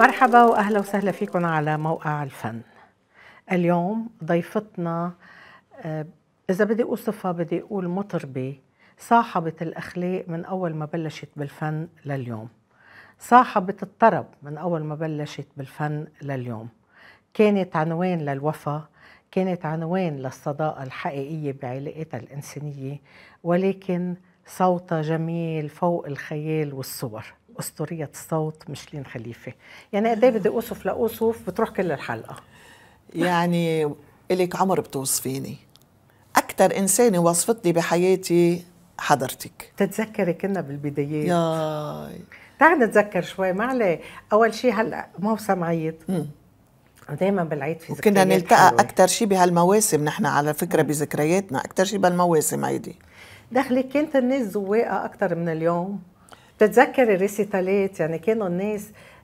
مرحبا وأهلا وسهلا فيكم على موقع الفن. اليوم ضيفتنا إذا بدي أوصفها بدي أقول مطربة، صاحبة الأخلاق من أول ما بلشت بالفن لليوم، صاحبة الطرب من أول ما بلشت بالفن لليوم. كانت عنوان للوفا، كانت عنوان للصداقة الحقيقية بعلاقتها الإنسانية، ولكن صوتها جميل فوق الخيال والصور. أسطورية الصوت ميشلين خليفة. يعني قد ايه بدي أوصف لأوصف بتروح كل الحلقة. يعني إلك عمر بتوصفيني. أكثر إنسانة وصفتني بحياتي حضرتك. بتتذكري كنا بالبدايات. ياي. تعال نتذكر شوي ما عليه. أول شيء هلا موسم عيد. دايما بالعيد في ذكريات وكنا نلتقى أكثر شيء بهالمواسم، نحن على فكرة بذكرياتنا أكثر شيء بهالمواسم هيدي. دخلك كانت الناس ذواقة أكثر من اليوم. بتتذكري الريسيتالات، يعني كانوا الناس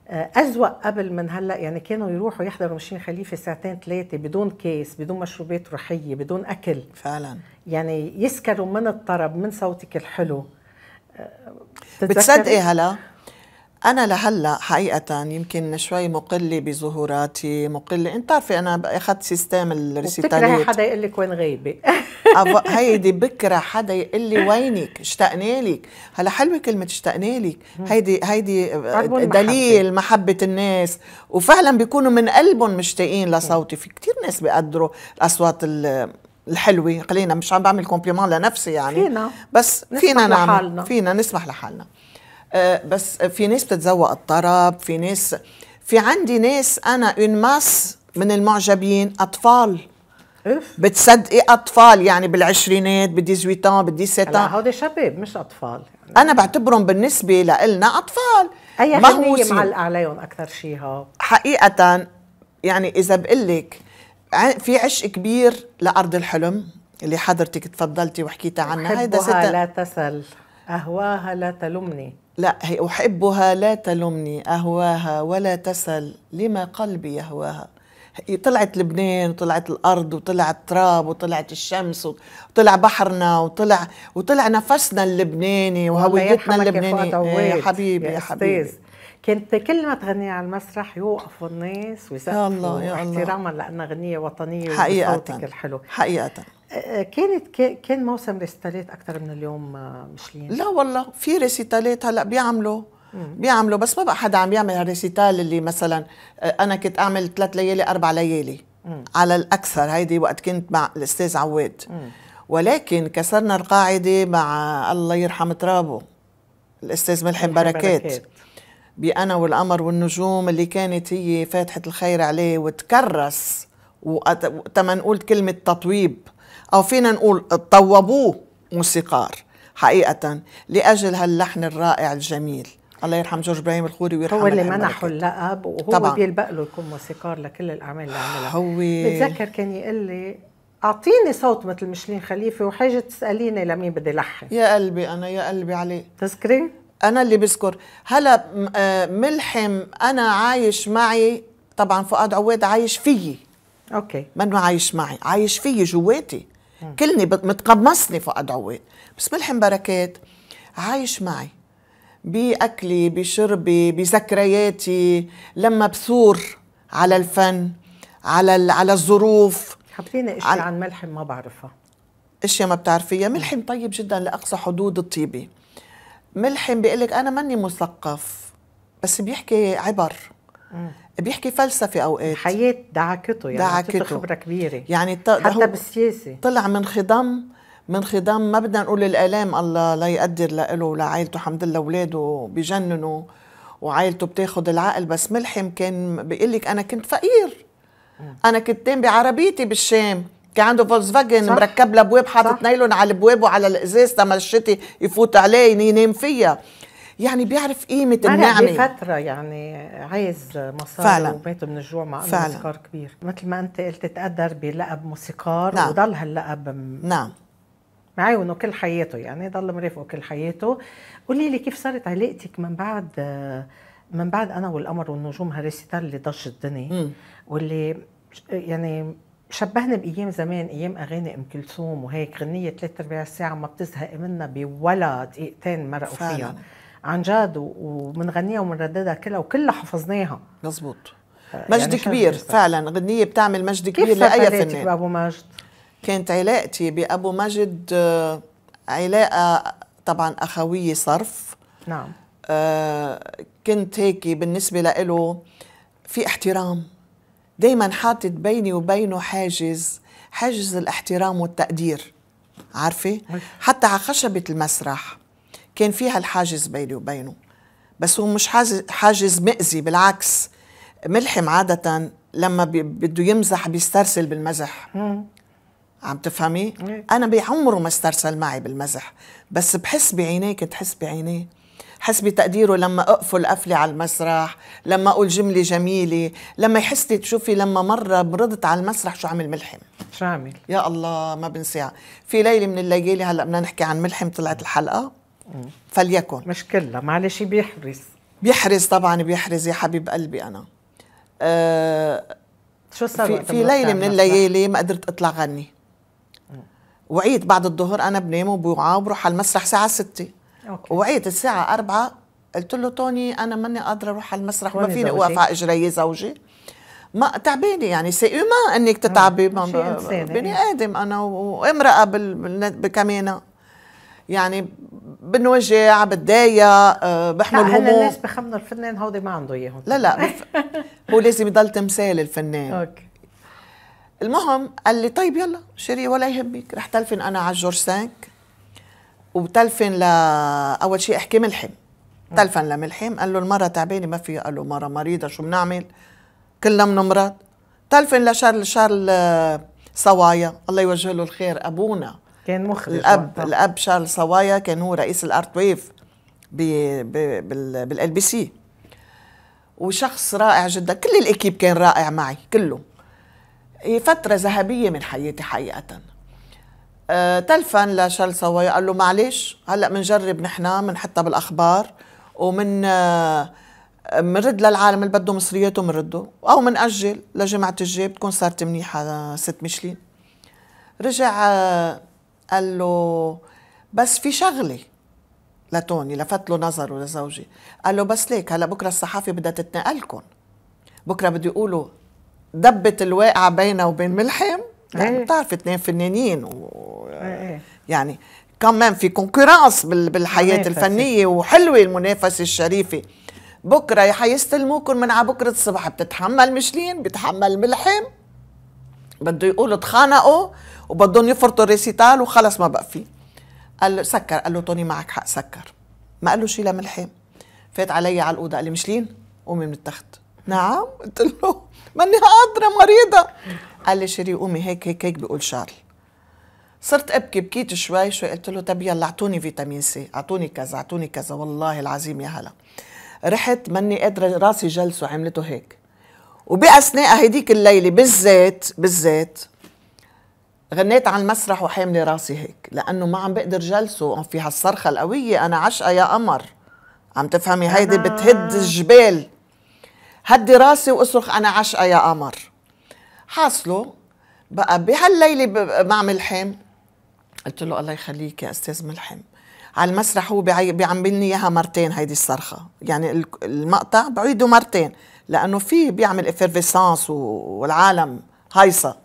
أزوق قبل من هلا، يعني كانوا يروحوا يحضروا ميشلين خليفة ساعتين ثلاثة بدون كيس، بدون مشروبات روحية، بدون أكل. فعلا يعني يسكروا من الطرب، من صوتك الحلو. بتصدقي هلا أنا لهلا حقيقة يمكن شوي مقلة بظهوراتي، مقلة، أنت بتعرفي أنا أخذت سيستم الريسيتالات. بتكرهي حدا يقول لك وين غايبة. هيدي بكره حدا يقول لي وينك، اشتقنا لك. هلا حلوة كلمة اشتقنا لك، هيدي دليل محبة الناس، وفعلا بيكونوا من قلبهم مشتاقين لصوتي. في كثير ناس بيقدروا الأصوات الحلوة، خلينا مش عم بعمل كومبليمون لنفسي يعني، فينا بس فينا نعمل، فينا نسمح لحالنا. بس في ناس بتتذوق الطرب، في ناس، في عندي ناس انا اون ماس من المعجبين اطفال. بتصدقي اطفال يعني بالعشرينات، بالديزويتان، بالديسيتان. لا هودي شباب مش اطفال يعني. انا بعتبرهم بالنسبه لنا اطفال. اي حاجه معلقه عليهم اكثر شيء ها حقيقه. يعني اذا بقول لك في عشق كبير لارض الحلم اللي حضرتك تفضلتي وحكيتي عنها، هيدا لا تسل اهواها لا تلمني. لا هي أحبها لا تلمني، أهواها ولا تسل لما قلبي يهواها. طلعت لبنان وطلعت الأرض وطلع التراب وطلعت الشمس وطلع بحرنا وطلع نفسنا اللبناني وهويتنا اللبنانية. يا حبيبي يا حبيبي، كنت كل ما تغني على المسرح يوقفوا الناس ويسقفوا احتراما لأنها غنية وطنية وصوتك الحلو حقيقة. كان موسم ريسيتالات اكثر من اليوم ميشلين؟ لا والله في ريسيتالات هلا بيعملوا بس ما بقى حدا عم يعمل هالريسيتال اللي مثلا انا كنت اعمل 3 ليالي 4 ليالي على الاكثر. هيدي وقت كنت مع الاستاذ عواد، ولكن كسرنا القاعده مع الله يرحم ترابه الاستاذ ملحم بركات بأنا والقمر والنجوم، اللي كانت هي فاتحه الخير عليه، وتكرس وتما نقول كلمه تطويب أو فينا نقول طوبوه موسيقار حقيقة لأجل هاللحن الرائع الجميل. الله يرحم جورج إبراهيم الخوري ويرحمه، هو اللي منحه اللقب، وهو بيلبق له يكون موسيقار لكل الأعمال اللي عملها. هو بتذكر كان يقول لي أعطيني صوت مثل ميشلين خليفة وحاجة تسأليني لمين بدي لحن. يا قلبي أنا، يا قلبي عليه. تذكري؟ أنا اللي بذكر. هلا ملحم أنا عايش معي طبعا، فؤاد عواد عايش فيي. أوكي. منو عايش معي، عايش فيي جواتي. كلني متقمصني فؤاد عواد، بس ملحم بركات عايش معي بأكلي بشربي بذكرياتي. لما بثور على الفن، على الظروف. حبيني اشياء عن ملحم ما بعرفها. اشياء ما بتعرفيها. ملحم طيب جدا لأقصى حدود الطيبة. ملحم بيقلك أنا ماني مثقف، بس بيحكي عبر، بيحكي فلسفه اوقات، حياه دعكته يعني، دعكته خبره كبيره يعني حتى بالسياسه. طلع من خضم ما بدنا نقول الالام، الله لا يقدر له ولعائلته، الحمد لله اولاده بجننوا وعائلته بتاخذ العقل. بس ملحم كان بيقول لك انا كنت فقير، انا كنت تام بعربيتي بالشام، كان عنده فولكس فاجن مركب له ابواب، حاطط نايلون على الابواب وعلى الازاز لما الشتي يفوت عليه ينام فيها. يعني بيعرف قيمة النعمة. بفترة يعني عايز مصاري وبيته من الجوع، مع انه موسيقار كبير. مثل ما انت قلت تقدر بلقب موسيقار. نعم. وضل هاللقب نعم معاونه كل حياته، يعني ضل مرافقه كل حياته. قولي لي كيف صارت علاقتك من بعد انا والقمر والنجوم، هالريسيتال اللي ضج الدنيا واللي يعني شبهنا بايام زمان، ايام اغاني ام كلثوم وهيك، غنيه 3/4 ساعه ما بتزهق منها بولا دقيقتين مرقوا فيها. عن جد وبنغنيها وبنرددها كلها وكلها حفظناها. مظبوط. مجد يعني كبير فعلا، غنية بتعمل مجد كبير لأي فنان. كيف بأبو مجد؟ كانت علاقتي بأبو مجد علاقة طبعا أخوية صرف. نعم. كنت هيك بالنسبة له في احترام، دايما حاطت بيني وبينه حاجز، حاجز الاحترام والتقدير، عارفة؟ حتى على خشبة المسرح كان فيها الحاجز بيني وبينه، بس هو مش حاجز مأذي، بالعكس ملحم عادة لما بده يمزح بيسترسل بالمزح. عم تفهمي؟ أنا بعمره ما استرسل معي بالمزح، بس بحس بعينيه، كنت حس بعينيه، حس بتقديره لما أقفل قفلي على المسرح، لما أقول جملة جميلة، لما يحس لي. تشوفي لما مرة مرضت على المسرح شو عمل ملحم؟ شو عمل؟ يا الله ما بنساها. في ليلة من الليالي، هلا بدنا نحكي عن ملحم، طلعت الحلقة فليكن مش كلها، معلش بيحرز، بيحرز طبعا، بيحرز يا حبيب قلبي. أنا شو صار في ليلة من الليالي ما قدرت أطلع غني، وعيت بعد الظهر، أنا بنام وبوعى وبروح على المسرح الساعة 6. وعيت الساعة 4، قلت له توني أنا ماني قادرة أروح على المسرح، ما فيني أوقف على إجري زوجي، ما تعبانة يعني، سي ما أنك تتعبي، بني آدم أنا وامرأة بكمانة يعني، بنوجع، بتضايق، بحمل هموم. هلا الناس بخمنوا الفنان هودي ما عنده اياهم. لا لا هو لازم يضل تمثال الفنان. اوكي. المهم قال لي طيب يلا شيري ولا يهمك، رح تلفن انا على الجورج 5 وبتلفن اول شيء احكي ملحم. تلفن لملحم قال له المرة تعبانة ما فيها، قال له مرة مريضة شو بنعمل؟ كلنا بنمرض. تلفن لشارل سوايا، الله يوجه له الخير، ابونا كان مخرج، الاب شارل سوايا كان هو رئيس الارت ويف بالال بي سي، وشخص رائع جدا، كل الاكيب كان رائع معي كله. هي فتره ذهبيه من حياتي حقيقه. تلفن لشارل سوايا قال له معلش هلا بنجرب نحن، بنحطها بالاخبار ومن بنرد للعالم اللي بده مصرياته بنرده، او بنأجل لجمعه الجاي بتكون صارت منيحه ست ميشلين. رجع قال له بس في شغله لتوني، لفت له نظره لزوجي، قال له بس ليك هلا بكره الصحافه بدها تتنقلكم، بكره بده يقولوا دبت الواقعه بيننا وبين ملحم، يعني بتعرفي اثنين فنانين يعني كمان في كونكورانس بالحياه الفنيه، وحلوه المنافسه الشريفه. بكره يا حيستلموكم من على بكره الصبح، بتتحمل مشلين، بتحمل ملحم، بده يقولوا تخانقوا وبدهم يفرطوا الريسيتال وخلص ما بقى فيه. قال له سكر، قال له توني معك حق سكر، ما قال له شيء لملحم. فات علي على الاوضه قال لي مشلين قومي من التخت. نعم، قلت له ماني قادره مريضه. قال لي شيري قومي هيك هيك هيك بيقول شارل. صرت ابكي، بكيت شوي شوي، قلت له طب يلا اعطوني فيتامين سي، اعطوني كذا اعطوني كذا، والله العظيم يا هلا رحت ماني قادره، راسي جلسه عملته هيك. وباثناء هديك الليله بالذات غنيت على المسرح وحامله راسي هيك، لانه ما عم بقدر جلسه في هالصرخه القويه، انا عشقه يا قمر، عم تفهمي؟ هيدي بتهد الجبال، هدي راسي واصرخ انا عشقه يا قمر. حاصله بقى بهالليله مع ملحم، قلت له الله يخليك يا استاذ ملحم، على المسرح هو بيعملني اياها مرتين هيدي الصرخه، يعني المقطع بعيده مرتين لانه في بيعمل افيرفيسانس والعالم هايصه.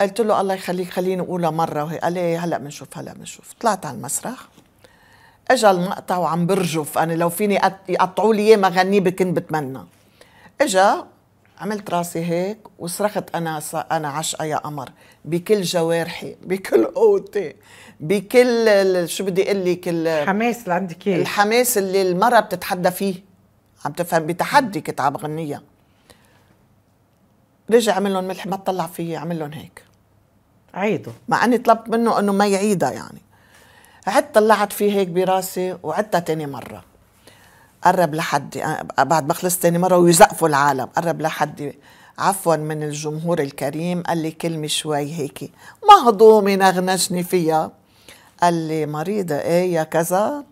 قلت له الله يخليك خليني اقولها مره وهي، قال لي هلا بنشوف هلا بنشوف. طلعت على المسرح، اجى المقطع وعم برجف، انا لو فيني يقطعوا لي اياه ما غنيه كنت بتمنى. اجى عملت راسي هيك وصرخت انا عشقه يا قمر بكل جوارحي، بكل قوتي، بكل شو بدي اقول لك، الحماس اللي عندك اياه، الحماس اللي المره بتتحدى فيه، عم تفهم؟ بتحدي كنت عم بغنيها. رجع عمل لهم ملح ما تطلع فيي، عمل لهم هيك عيدوا، مع اني طلبت منه انه ما يعيدها يعني. عدت طلعت فيه هيك براسي وعدتها تاني مره، قرب لحدي بعد ما خلصت تاني مره ويزقفوا العالم، قرب لحدي عفوا من الجمهور الكريم، قال لي كلمه شوي هيك مهضومه نغنشني فيها، قال لي مريضه ايه يا كذا.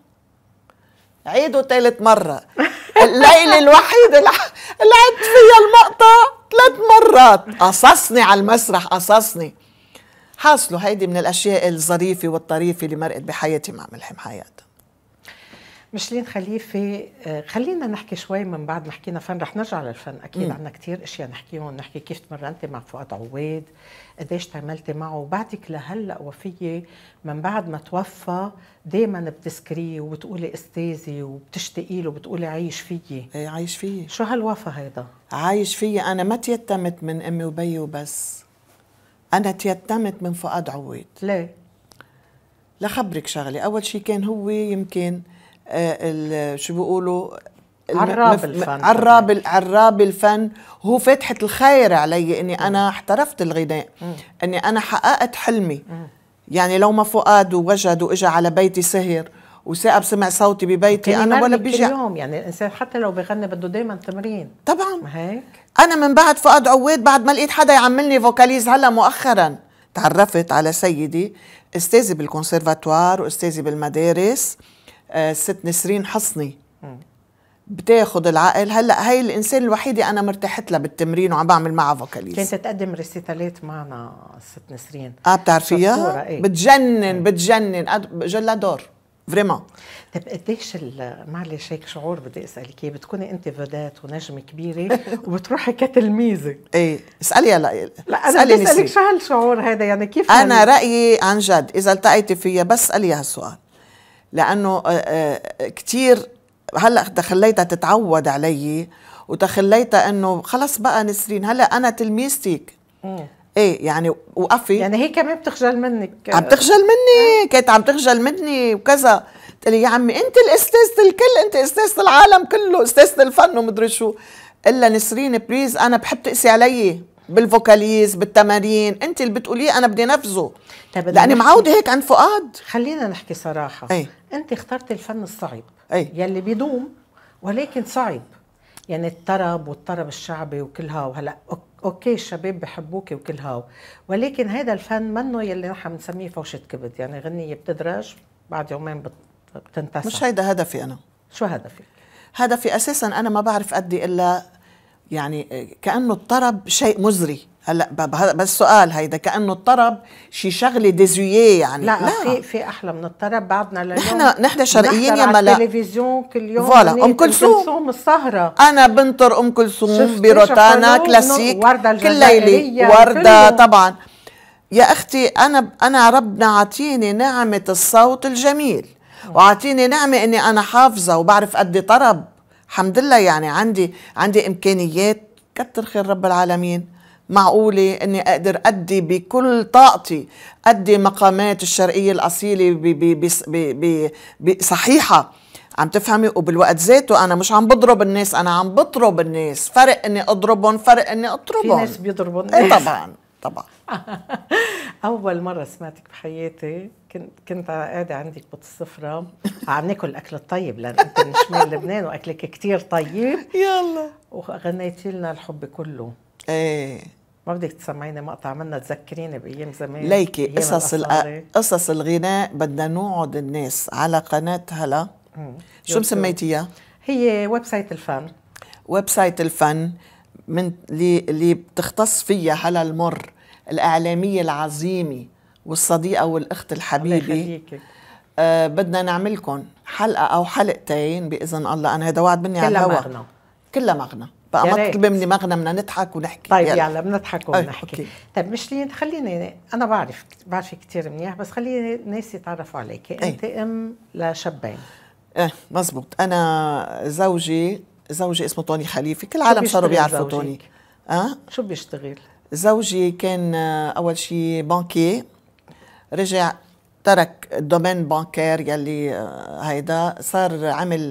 عيدوا ثالث مره الليله الوحيده اللي عدت فيها المقطع 3 مرات، قصصني على المسرح، قصصني. حاصله هيدي من الاشياء الظريفه والطريفه اللي مرقت بحياتي مع ملحم حياتي. ميشيلين خليفة، خلينا نحكي شوي من بعد ما حكينا فن، رح نرجع للفن أكيد. عنا كتير أشياء نحكيهم، نحكي كيف تمرنتي مع فؤاد عواد، قديش تعملتي معه، وبعدك لهلأ وفية من بعد ما توفى دايما بتذكريه وبتقولي أستاذي وبتشتقي له وبتقولي عايش فيي. إيه عايش فيي. شو هالوفى هيدا؟ عايش فيي. أنا ما تيتمت من أمي وبيي وبس، أنا تيتمت من فؤاد عواد. ليه؟ لخبرك شغلة، أول شي كان هو يمكن شو بيقولوا عراب الفن، عراب الفن، هو فتحة الخير علي اني انا احترفت الغناء، اني انا حققت حلمي. يعني لو ما فؤاد ووجد واجا على بيتي سهر وساب سمع صوتي ببيتي انا ولا بيجي اليوم. يعني الانسان حتى لو بيغني بده دائما تمرين طبعا. ما هيك انا من بعد فؤاد عواد، بعد ما لقيت حدا يعملني فوكاليز، هلا مؤخرا تعرفت على سيدي استاذي بالكونسيرفاتوار واستاذي بالمدارس، الست نسرين حصني، بتاخد العقل. هلا هي الانسان الوحيده انا مرتحت لها بالتمرين وعم بعمل معها فوكاليز. كانت تقدم ريسيتالات معنا الست نسرين. بتعرفيها؟ إيه؟ بتجنن جلادور فريمون. طيب قديش معلش هيك شعور بدي اسالك اياه، بتكوني انت فودات ونجمه كبيره وبتروحي كتلميذه. ايه اسالي هلا. لا انا بدي اسالك شو هالشعور هذا، يعني كيف؟ انا رايي عن جد اذا التقيتي فيها بس اساليها هالسؤال، لأنه كتير هلأ تخليتها تتعود علي وتخليتها أنه خلص بقى نسرين هلأ أنا تلميذتك. إيه يعني وقفي، يعني هي كمان بتخجل منك. عم تخجل مني، كانت عم تخجل مني وكذا، قلت لي يا عمي أنت الأستاذة الكل، أنت أستاذة العالم كله، أستاذة الفن ومدري شو. إلا نسرين بريز أنا بحب تقسي علي بالفوكاليز بالتمارين، انت اللي بتقوليه انا بدي نفذه. طيب لاني معوده هيك عن فؤاد. خلينا نحكي صراحه. ايه؟ انت اخترت الفن الصعب. ايه؟ يلي بيدوم ولكن صعب، يعني الطرب والطرب الشعبي وكلها، وهلا اوكي الشباب بحبوكي وكلها، ولكن هذا الفن منه يلي نحن بنسميه فوشه كبد، يعني غنيه بتدرج بعد يومين بتنتسى. مش هيدا هدفي انا. شو هدفك؟ هدفي اساسا انا ما بعرف ادي الا يعني كأنه الطرب شيء مزري. هلا بس سؤال هيدا، كأنه الطرب شي شغله ديزوييه يعني؟ لا، في احلى من الطرب بعدنا لليوم. نحن شرقيين يا ملا، التلفزيون كل يوم فوالا ام كلثوم السهره، انا بنطر ام كلثوم بروتانا كلاسيك كل ليله ورده طبعا. يا اختي انا ربنا عطيني نعمه الصوت الجميل، وعطيني نعمه اني انا حافظه وبعرف ادي طرب الحمد لله. يعني عندي امكانيات كتر خير رب العالمين، معقوله اني اقدر ادي بكل طاقتي، ادي مقامات الشرقيه الاصيله صحيحه، عم تفهمي؟ وبالوقت ذاته انا مش عم بضرب الناس، انا عم بطرب الناس، فرق اني اضربهم فرق اني اطربهم. في ناس بيضربوا الناس. إيه طبعا طبعا. اول مره سمعتك بحياتي كنت قاعده عندك بالسفره عم ناكل اكل الطيب، لان انت من شمال لبنان واكلك كتير طيب. يلا وغنيتي لنا الحب كله. ايه ما بدك تسمعيني مقطع منها تذكريني بايام زمان؟ ليكي قصص الغناء بدنا نقعد الناس على قناه هلا. شو سميتيها؟ هي ويب سايت الفن. ويب سايت الفن من اللي بتختص فيها هلا المر، الإعلامية العظيمة والصديقة والأخت الحبيبة. بدنا نعملكم حلقة أو حلقتين بإذن الله، أنا هيدا وعد مني على الهوا. كلها مغنى. كلها مغنى بقى، ما تطلبي مني مغنى، بدنا نضحك ونحكي. طيب يلا بنضحك ونحكي. طيب ميشيلين خليني، أنا بعرفك كثير منيح، بس خليني الناس يتعرفوا عليكي. أنت أم لشابين. إيه مزبوط. أنا زوجي اسمه توني خليفة، كل العالم صاروا بيعرفوا توني. شو بيشتغل؟ زوجي كان أول شيء بانكي، رجع ترك الدومين بانكير يلي هيدا، صار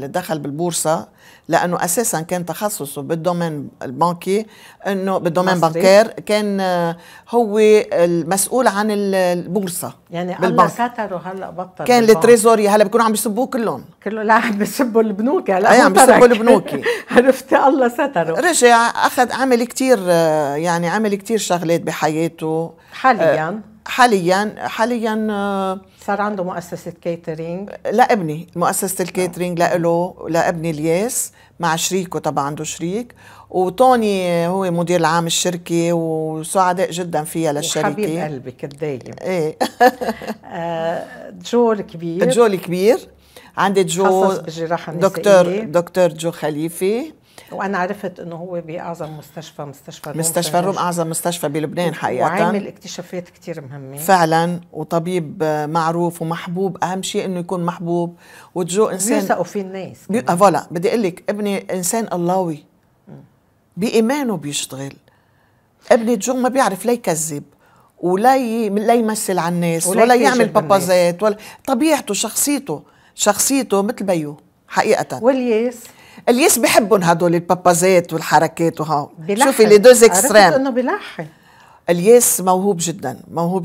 دخل بالبورصة، لأنه أساساً كان تخصصه بالدومين البنكي، إنه بالدومين بانكير كان هو المسؤول عن البورصة. يعني الله ستره هلا بطل. كان التريزوري هلا بيكونوا عم بيسبوه كلهم. لا عم بيسبوا البنوك هلا. اي عم بيسبوا البنوك. عرفتي الله ستره. رجع أخذ عمل كتير شغلات بحياته. حاليا صار عنده مؤسسة كيترينج. لا ابني مؤسسة الكيترينج لإله، لابني الياس مع شريكه، طبعا عنده شريك، وتوني هو مدير العام الشركة وسعداء جدا فيها للشركة. حبيب قلبك الدايم. ايه. جو الكبير عندي جو دكتور جو خليفه، وانا عرفت انه هو باعظم مستشفى الروم، اعظم مستشفى بلبنان حقيقه، وعامل اكتشافات كثير مهمه فعلا، وطبيب معروف ومحبوب، اهم شيء انه يكون محبوب، وجو انسان بيثقوا فيه الناس. فوالا بدي اقول لك ابني انسان اللهوي بايمانه بيشتغل، ابني جو ما بيعرف لا يكذب ولا لا يمثل على الناس ولا يعمل بابازات، ولا طبيعته، شخصيته مثل بيو حقيقه. والياس بحبهم هدول البابازات والحركات وهو شوفي لي دوز اكستريم. عرفت انه بيلحن. الياس موهوب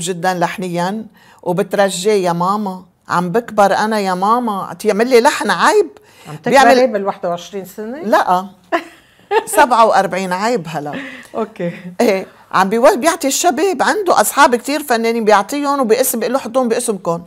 جدا لحنيا، وبترجاه يا ماما، عم بكبر انا يا ماما، يعمل لي لحن عيب. عم تكبري بال 21 سنة؟ لا 47 عيب هلا. اوكي. ايه عم بيعطي الشباب، عنده اصحاب كثير فنانين بيعطيهم وباسم، بيقول له حطوهم باسمكم.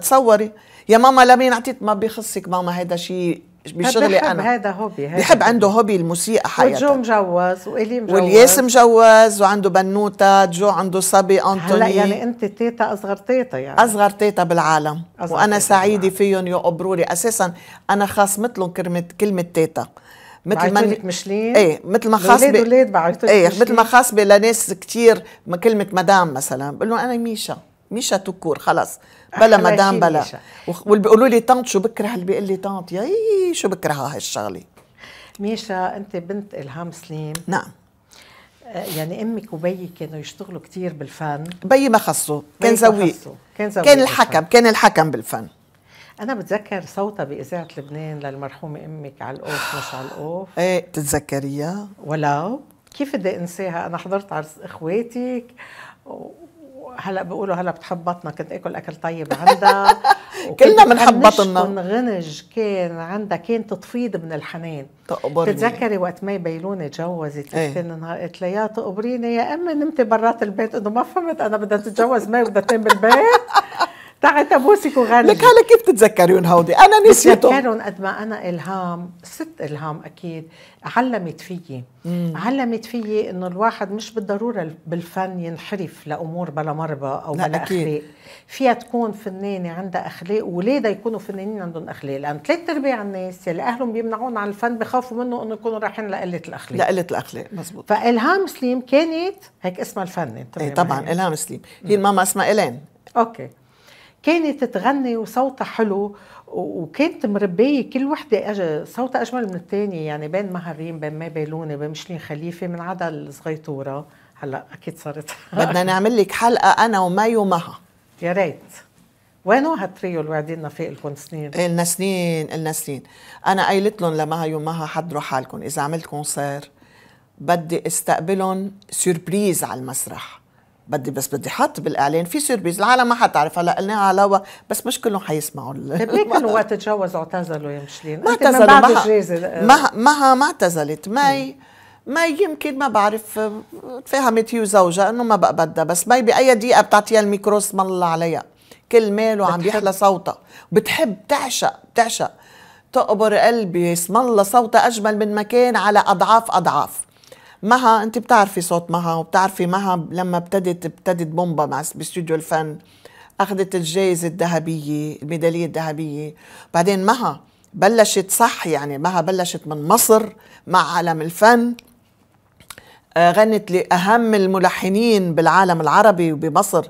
تصوري يا ماما لمين اعطيت؟ ما بيخصك ماما، هذا شيء بشغلي انا، هذا هوبي، بحب، عنده هوبي الموسيقى حقيقة. وجو مجوز والي مجوز والياس مجوز وعنده بنوته، جو عنده صبي انطوني. هلا يعني انت تيتا، اصغر تيتا يعني، اصغر تيتا بالعالم، وانا سعيده فيهم يا قبروري. اساسا انا خاصمت لهم كلمه تيتا، مثل ما مشلين، ايه مثل ما خاص بولاد بعيطوا، ايه مثل ما خاص لناس كثير كلمه مدام مثلا، بقول لهم انا ميشا تكور، خلص بلا مدام بلا. واللي بيقولوا لي طنط، شو بكره اللي بيقول لي طنط، يا شو بكرهها هالشغله. ميشا انت بنت الهام سليم. نعم. يعني امك وبيي كانوا يشتغلوا كثير بالفن. بيي ما خصه، كان زويق، كان الحكم، بالفن. انا بتذكر صوتها باذاعه لبنان للمرحومه امك، على القوف مش على القوف. ايه بتتذكريها؟ ولو كيف بدي انساها، انا حضرت عرس اخواتك. هلا بيقولوا هلا بتحبطنا، كنت اكل طيب عندها كلنا بنحبطنا. غنج كان عندها، كانت تفيض من الحنان. تقبرني. بتتذكري وقت ما بيلوني تجوزت، كان النهار قلت لها يا تقبريني يا امي، نمتي برات البيت، انه ما فهمت انا بدها تتجوز ما بدها تنام بالبيت. تعي تبوسك وغنج. لك هلا كيف بتتذكريهم هودي؟ انا نسيتهم. بتذكرهم قد ما انا الهام، ست الهام اكيد علمت فيي، انه الواحد مش بالضروره بالفن ينحرف لامور بلا مربى او بلا اخلاق، فيها تكون فنانه عندها اخلاق، وولادها يكونوا فنانين عندهم اخلاق، لان ثلاث ارباع الناس يلي اهلهم بيمنعون عن الفن بخافوا منه انه يكونوا رايحين لقله الاخلاق. مزبوط. فالهام سليم كانت هيك اسمها الفنان. ايه طبعا الهام سليم، هي الماما اسمها إلين. اوكي. كانت تغني وصوتها حلو، وكانت مربيه كل وحده صوتها اجمل من الثانيه، يعني بين مهرين، بين ما بيلوني، بين مشلين خليفه، من عدا الصغيطوره. هلا اكيد صارت بدنا نعمل لك حلقه انا ومي ومها، يا ريت. وينو هالتريو اللي وعدنا فيه لكم سنين؟ النا سنين انا قايلت لهم لمها ومها حضروا حالكم، اذا عملت كونسير بدي استقبلهم سيربريز على المسرح، بدي حط بالاعلان في سيربيز، العالم ما حتعرف. هلا قلناها على الهوا بس مش كلهم حيسمعوا. طيب ليه كانوا وقت تجوزوا اعتزلوا يا مشلين؟ ما اعتزلوا، ما اعتزلت. مي يمكن ما بعرف تفاهمت هي وزوجها انه ما بقى بدها، بس مي باي دقيقه بتعطيها الميكرو اسم الله عليها، كل ماله عم يحلى صوتها، بتحب تعشق تقبر قلبي، اسم الله صوتها اجمل من ما كان على اضعاف. مها انت بتعرفي صوت مها، وبتعرفي مها لما ابتدت بومبا مع باستوديو الفن، اخذت الجائزه الذهبيه، الميداليه الذهبيه. بعدين مها بلشت صح، يعني مها بلشت من مصر مع عالم الفن، غنت لاهم الملحنين بالعالم العربي وبمصر،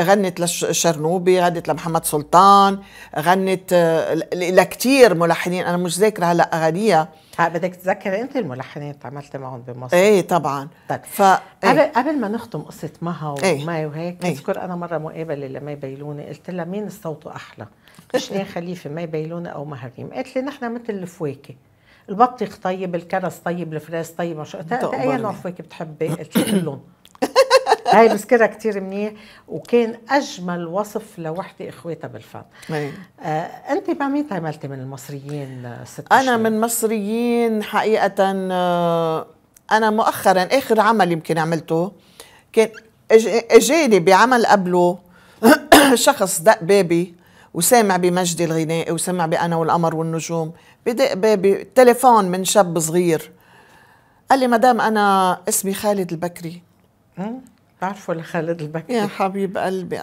غنت للشرنوبي، غنت لمحمد سلطان، غنت لكتير ملحنين، انا مش ذاكره هلا اغانيها. بدك تتذكري انت الملحنين تعاملتي معهم بمصر. ايه طبعا. طيب قبل ما نختم قصه مها ومي وهيك، بذكر انا مره مقابله لمي بيلوني، قلت لها مين الصوت احلى؟ مشلين خليفه، مي بيلوني او مهريم؟ قالت لي نحن مثل الفواكه، البطيخ طيب، الكرز طيب، الفراس طيب، مش اي نوع فواكه بتحبي؟ قلت لي كلهم. هاي بذكرها كثير منيح، وكان اجمل وصف لوحده اخواتها بالفن. انت مع مين تعاملتي من المصريين ست؟ انا من مصريين حقيقه، انا مؤخرا اخر عمل يمكن عملته كان اجاني بعمل قبله شخص دق بابي وسامع بمجدي الغنائي وسمع بأنا والقمر والنجوم، بدق بابي تليفون من شاب صغير قال لي مدام انا اسمي خالد البكري. بعرفه لخالد البكري يا حبيب قلبي،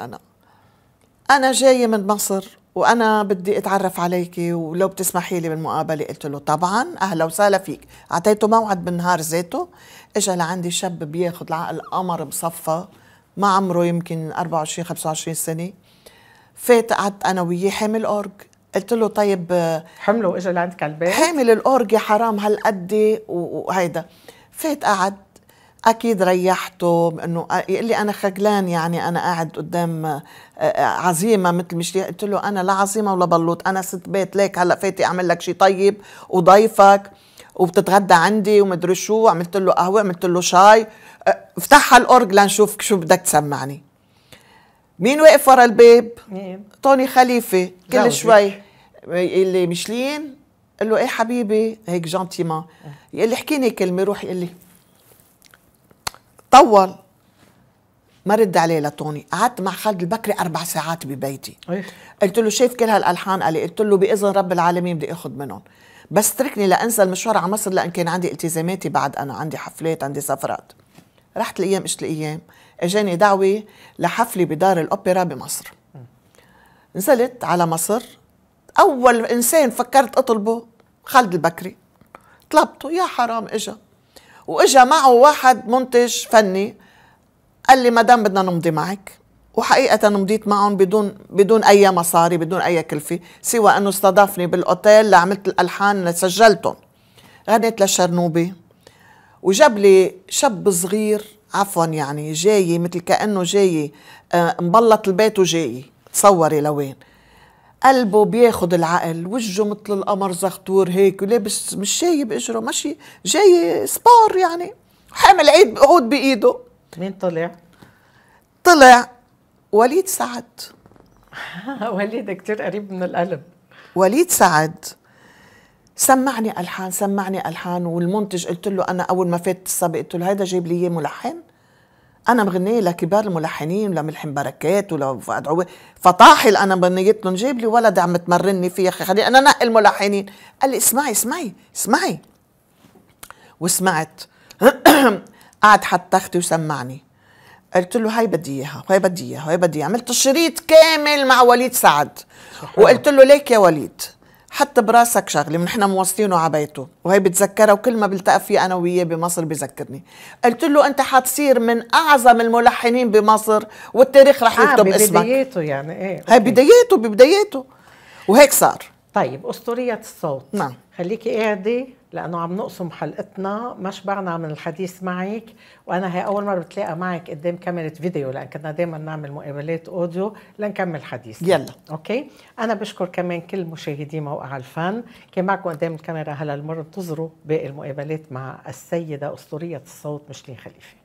أنا جاية من مصر وانا بدي اتعرف عليكي ولو بتسمحي لي بالمقابله. قلت له طبعا اهلا وسهلا فيك. اعطيته موعد بالنهار ذاته، اجى لعندي شاب بياخذ عقل قمر بصفه، ما عمره يمكن 24 25 سنه. فات قعدت انا وياه حامل اورج. قلت له طيب حمله واجى لعندك على البيت؟ حامل الاورج يا حرام هالقد وهيدا. فات قعد، اكيد ريحته انه يقول لي انا خجلان، يعني انا قاعد قدام عظيمه مثل مشلي. قلت له انا لا عظيمه ولا بلوط، انا ست بيت، ليك هلا فاتي اعمل لك شيء طيب وضيفك وبتتغدى عندي ومدري شو. عملت له قهوه، عملت له شاي، افتحها الاورج لنشوفك شو بدك تسمعني. مين واقف ورا الباب؟ مين؟ توني خليفه. كل شوي يقول لي مشلين، قال له ايه حبيبي هيك جنتيمان، يقول لي احكيني كلمه، روح يقول لي طول. ما رد عليه لطوني. قعدت مع خالد البكري 4 ساعات ببيتي. قلت له شايف كل هالالحان؟ قال لي قلت له باذن رب العالمين بدي اخذ منهم، بس تركني لانسى المشوار على مصر، لان كان عندي التزاماتي بعد، انا عندي حفلات، عندي سفرات. رحت الايام اجت الايام، اجاني دعوه لحفله بدار الاوبرا بمصر. نزلت على مصر، اول انسان فكرت اطلبه خالد البكري، طلبته يا حرام اجا. واجا معه واحد منتج فني، قال لي مدام بدنا نمضي معك، وحقيقه مضيت معهم بدون اي مصاري، بدون اي كلفه، سوى انه استضافني بالاوتيل لعملت الالحان سجلتهم. غنيت للشرنوبي، وجاب لي شاب صغير، عفوا يعني جاي مثل كانه جاي مبلط البيت وجاي، تصوري لوين، قلبه بياخد العقل، وجهه مثل القمر زغطور هيك، ولابس مش شايب اجره، ماشي جاي سبار يعني، حامل عيد عود بايده. مين طلع؟ طلع وليد سعد. وليد كتير قريب من القلب. وليد سعد سمعني الحان، سمعني الحان. والمنتج قلت له انا اول ما فات الصبي قلت له هيدا جايب لي اياه ملحن، انا مغنيه لكبار الملحنين ولملحم بركات ولفؤاد عواد، فطاحل انا بنيت لهم، جايب لي ولد عم تمرني فيه يا اخي، خليني انا انقي الملحنين. قال لي اسمعي اسمعي اسمعي، وسمعت. قعد حط تختي وسمعني. قلت له هاي بدي اياها، هاي بدي اياها، هاي بدي اياها. عملت شريط كامل مع وليد سعد، وقلت له ليك يا وليد حط براسك شغله، نحن مواصلينه على بيته وهي بتذكرها، وكل ما بلتقى فيه انا وياه بمصر بذكرني. قلت له انت حتصير من اعظم الملحنين بمصر، والتاريخ رح يكتب اسمك. بداياته يعني ايه؟ هي بداياته، ببداياته، وهيك صار. طيب اسطوريه الصوت. نعم خليكي قاعده لانه عم نقسم حلقتنا، ما شبعنا من الحديث معك، وانا هي اول مره بتلاقى معك قدام كاميرا فيديو، لان كنا دائما نعمل مقابلات اوديو لنكمل حديثنا. يلا اوكي. انا بشكر كمان كل مشاهدي موقع الفن، كان معكم قدام الكاميرا هلا المر، انتظروا باقي المقابلات مع السيده اسطوريه الصوت ميشلين خليفه.